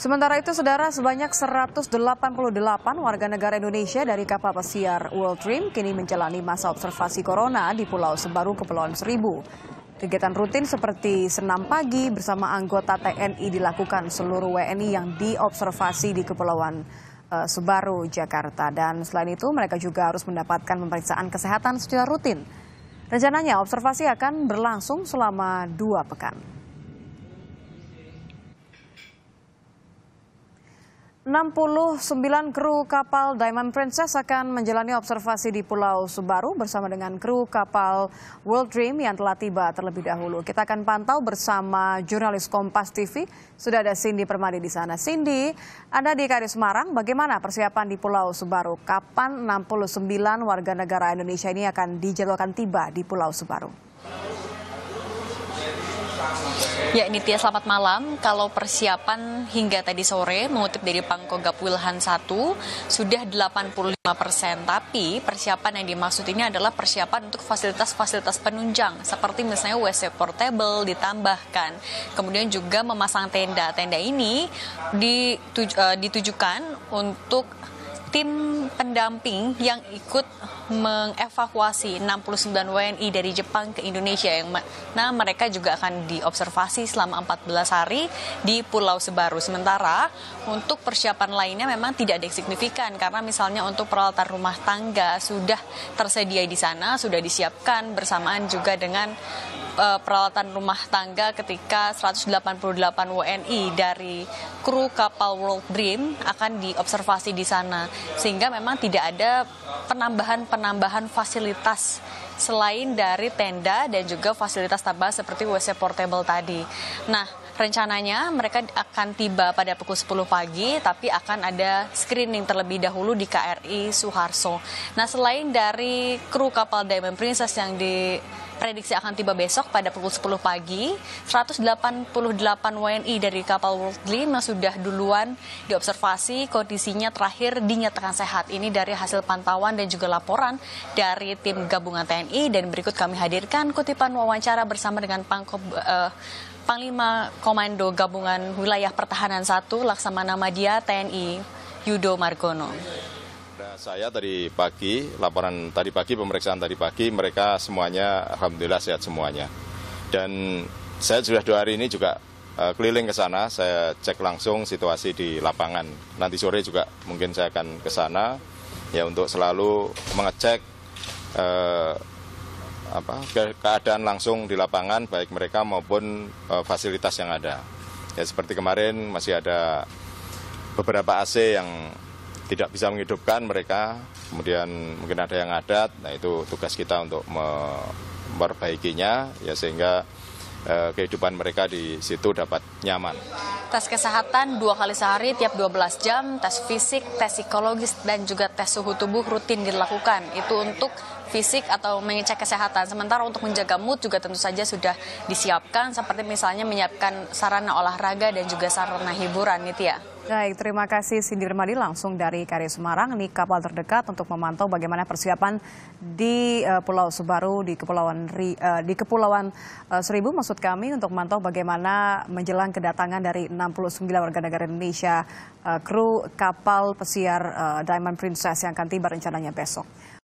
Sementara itu, saudara, sebanyak 188 warga negara Indonesia dari kapal pesiar World Dream kini menjalani masa observasi corona di Pulau Sebaru, Kepulauan Seribu. Kegiatan rutin seperti senam pagi bersama anggota TNI dilakukan seluruh WNI yang diobservasi di Kepulauan Sebaru, Jakarta. Dan selain itu, mereka juga harus mendapatkan pemeriksaan kesehatan secara rutin. Rencananya, observasi akan berlangsung selama 2 pekan. 69 kru kapal Diamond Princess akan menjalani observasi di Pulau Sebaru bersama dengan kru kapal World Dream yang telah tiba terlebih dahulu. Kita akan pantau bersama jurnalis Kompas TV, sudah ada Cindy Permadi di sana. Cindy, Anda di KD Semarang, bagaimana persiapan di Pulau Sebaru? Kapan 69 warga negara Indonesia ini akan dijadwalkan tiba di Pulau Sebaru? Ya, Nitya, selamat malam. Kalau persiapan hingga tadi sore, mengutip dari Pangkogap Wilhan 1, sudah 85%. Tapi persiapan yang dimaksud ini adalah persiapan untuk fasilitas-fasilitas penunjang, seperti misalnya WC portable ditambahkan. Kemudian juga memasang tenda. Tenda ini ditujukan untuk tim pendamping yang ikut mengevakuasi 69 WNI dari Jepang ke Indonesia, yang nah mereka juga akan diobservasi selama 14 hari di Pulau Sebaru. Sementara untuk persiapan lainnya memang tidak ada yang signifikan, karena misalnya untuk peralatan rumah tangga sudah tersedia di sana, sudah disiapkan bersamaan juga dengan peralatan rumah tangga ketika 188 WNI dari kru kapal World Dream akan diobservasi di sana, sehingga memang tidak ada penambahan fasilitas selain dari tenda dan juga fasilitas tambahan seperti WC portable tadi. Nah, rencananya mereka akan tiba pada pukul 10 pagi, tapi akan ada screening terlebih dahulu di KRI Soeharso. Nah, selain dari kru kapal Diamond Princess yang diprediksi akan tiba besok pada pukul 10 pagi, 188 WNI dari kapal World Dream yang sudah duluan diobservasi, kondisinya terakhir dinyatakan sehat. Ini dari hasil pantauan dan juga laporan dari tim gabungan TNI, dan berikut kami hadirkan kutipan wawancara bersama dengan Panglima Komando Gabungan Wilayah Pertahanan 1 Laksamana Madya TNI Yudo Margono. Saya tadi pagi, laporan tadi pagi, pemeriksaan tadi pagi, mereka semuanya alhamdulillah sehat semuanya. Dan saya sudah 2 hari ini juga keliling ke sana, saya cek langsung situasi di lapangan. Nanti sore juga mungkin saya akan ke sana ya untuk selalu mengecek keadaan langsung di lapangan, baik mereka maupun fasilitas yang ada. Ya, seperti kemarin masih ada beberapa AC yang tidak bisa menghidupkan mereka, kemudian mungkin ada yang adat. Nah, itu tugas kita untuk memperbaikinya ya, sehingga kehidupan mereka di situ dapat nyaman. Tes kesehatan 2 kali sehari tiap 12 jam, tes fisik, tes psikologis, dan juga tes suhu tubuh rutin dilakukan. Itu untuk fisik atau mengecek kesehatan. Sementara untuk menjaga mood juga tentu saja sudah disiapkan, seperti misalnya menyiapkan sarana olahraga dan juga sarana hiburan, gitu ya. Baik, terima kasih Cindy Permadi langsung dari KRI Semarang. Ini kapal terdekat untuk memantau bagaimana persiapan di Pulau Sebaru, di Kepulauan Seribu maksud kami, untuk memantau bagaimana menjelang kedatangan dari 69 warga negara Indonesia kru kapal pesiar Diamond Princess yang akan tiba rencananya besok.